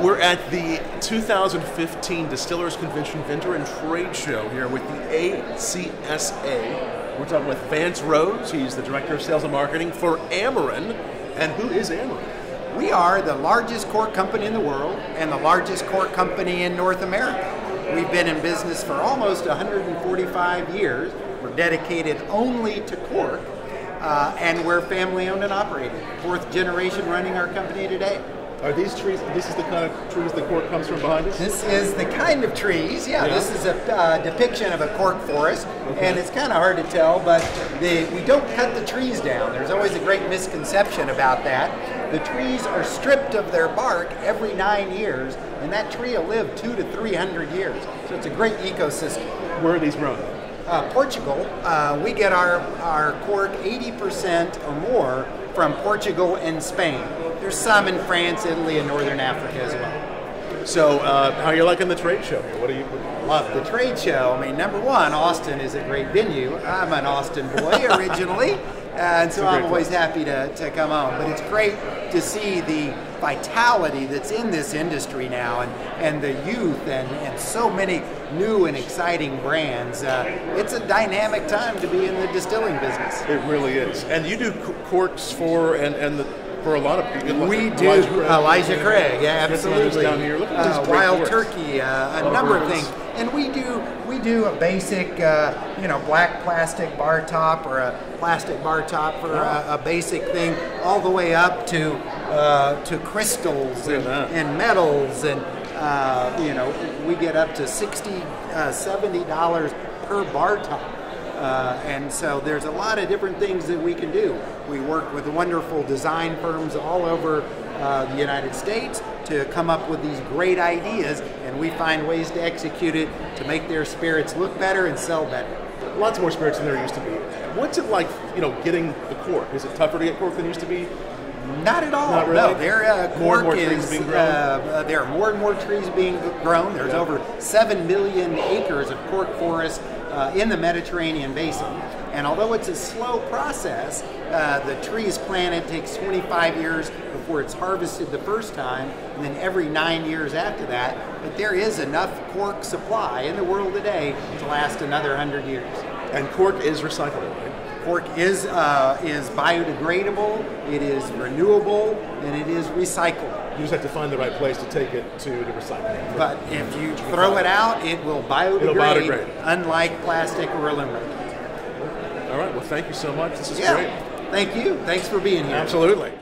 We're at the 2015 Distillers Convention Vendor and Trade Show here with the ACSA. We're talking with Vance Rose. He's the Director of Sales and Marketing for Amorim. And who is Amorim? We are the largest cork company in the world and the largest cork company in North America. We've been in business for almost 145 years. We're dedicated only to cork, and we're family owned and operated. Fourth generation running our company today. Are these trees, this is the kind of trees the cork comes from behind us? This is the kind of trees, yeah. This is a depiction of a cork forest, and it's kind of hard to tell, but we don't cut the trees down. There's always a great misconception about that. The trees are stripped of their bark every 9 years, and that tree will live 200 to 300 years. So it's a great ecosystem. Where are these grown? Portugal. We get our cork 80% or more from Portugal and Spain. There's some in France, Italy, and Northern Africa as well. So, how are you liking the trade show? What do you love? The trade show. I mean, number one, Austin is a great venue. I'm an Austin boy originally, and so I'm always happy to come on. But it's great to see the vitality that's in this industry now, and the youth, and so many new and exciting brands. It's a dynamic time to be in the distilling business. It really is. And you do corks for for a lot of people. We do. Elijah Craig, yeah, absolutely. Down here. Look at Wild Turkey, a number of things. And we do a basic, black plastic bar top or a plastic bar top for a basic thing, all the way up to crystals and metals, and we get up to $60, $70 per bar top. And so there's a lot of different things that we can do. We work with wonderful design firms all over the United States to come up with these great ideas, and we find ways to execute it to make their spirits look better and sell better. Lots more spirits than there used to be. What's it like, getting the cork? Is it tougher to get cork than it used to be? Not at all. Not really. No, there are more and more trees being grown. There's over 7 million acres of cork forests in the Mediterranean basin. And although it's a slow process, the tree is planted, takes 25 years before it's harvested the first time, and then every 9 years after that. But there is enough cork supply in the world today to last another 100 years. And cork is recyclable, right? Cork is biodegradable, it is renewable, and it is recyclable. You just have to find the right place to take it to recycling. But if you throw it out, it will biodegrade, unlike plastic or aluminum. All right, well, thank you so much. This is great. Thank you. Thanks for being here. Absolutely.